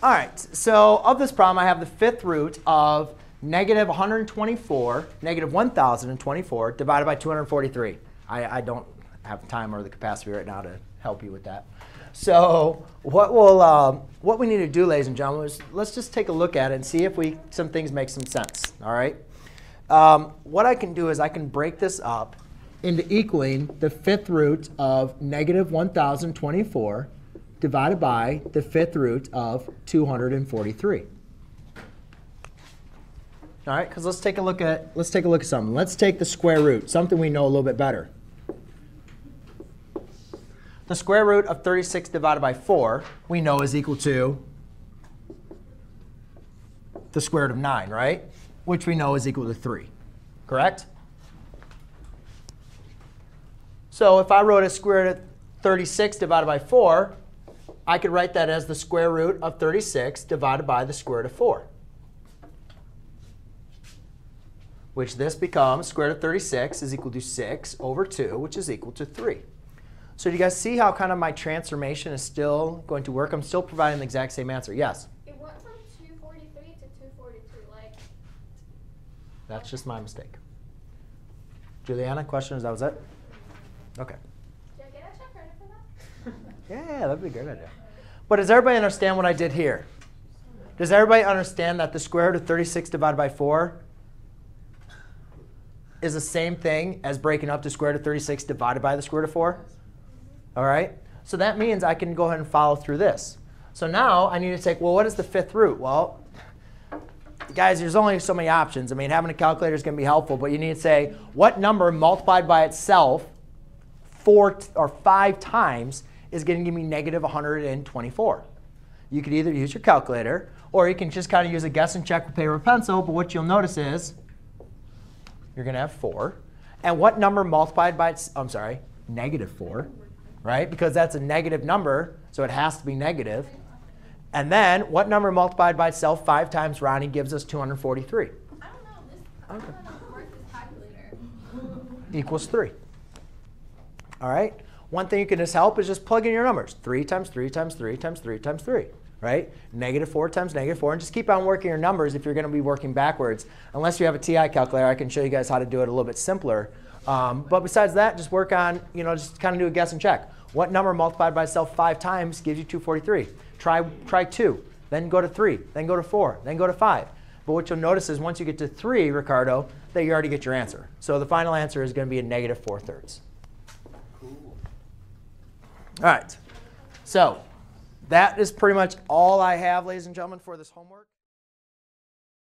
All right, so of this problem, I have the fifth root of negative 1,024 divided by 243. I don't have time or the capacity right now to help you with that. So what we need to do, ladies and gentlemen, is let's just take a look at it and see if some things make some sense. All right. What I can do is I can break this up into equaling the fifth root of negative 1,024 divided by the fifth root of 243. All right, because let's take a look at something. Let's take the square root, something we know a little bit better. The square root of 36 divided by 4 we know is equal to the square root of 9, right? Which we know is equal to 3, correct? So if I wrote a square root of 36 divided by 4, I could write that as the square root of 36 divided by the square root of 4, which this becomes square root of 36 is equal to 6 over 2, which is equal to 3. So do you guys see how kind of my transformation is still going to work? I'm still providing the exact same answer. Yes? It went from 243 to 242. Like. That's just my mistake. Juliana, questions? That was it? OK. Did I get extra credit for that? Yeah, that would be a great idea. But does everybody understand what I did here? Does everybody understand that the square root of 36 divided by 4 is the same thing as breaking up the square root of 36 divided by the square root of 4? All right? So that means I can go ahead and follow through this. So now I need to take, well, what is the fifth root? Well, guys, there's only so many options. I mean, having a calculator is going to be helpful, but you need to say, what number multiplied by itself 4 or 5 times is going to give me negative 124? You could either use your calculator, or you can just kind of use a guess and check with paper or pencil. But what you'll notice is you're going to have 4. And what number multiplied by its, I'm sorry, negative 4, right? Because that's a negative number, so it has to be negative. And then what number multiplied by itself 5 times, Ronnie, gives us 243? I don't know. I don't know how to work this calculator. Equals 3. All right? One thing you can just help is just plug in your numbers. 3 times 3 times 3 times 3 times 3. Right? Negative 4 times negative 4. And just keep on working your numbers if you're going to be working backwards. Unless you have a TI calculator, I can show you guys how to do it a little bit simpler. But besides that, just work on, you know, just kind of do a guess and check. What number multiplied by itself 5 times gives you 243? Try 2, then go to 3, then go to 4, then go to 5. But what you'll notice is once you get to 3, Ricardo, that you already get your answer. So the final answer is going to be a negative 4/3. Cool. All right. So that is pretty much all I have, ladies and gentlemen, for this homework.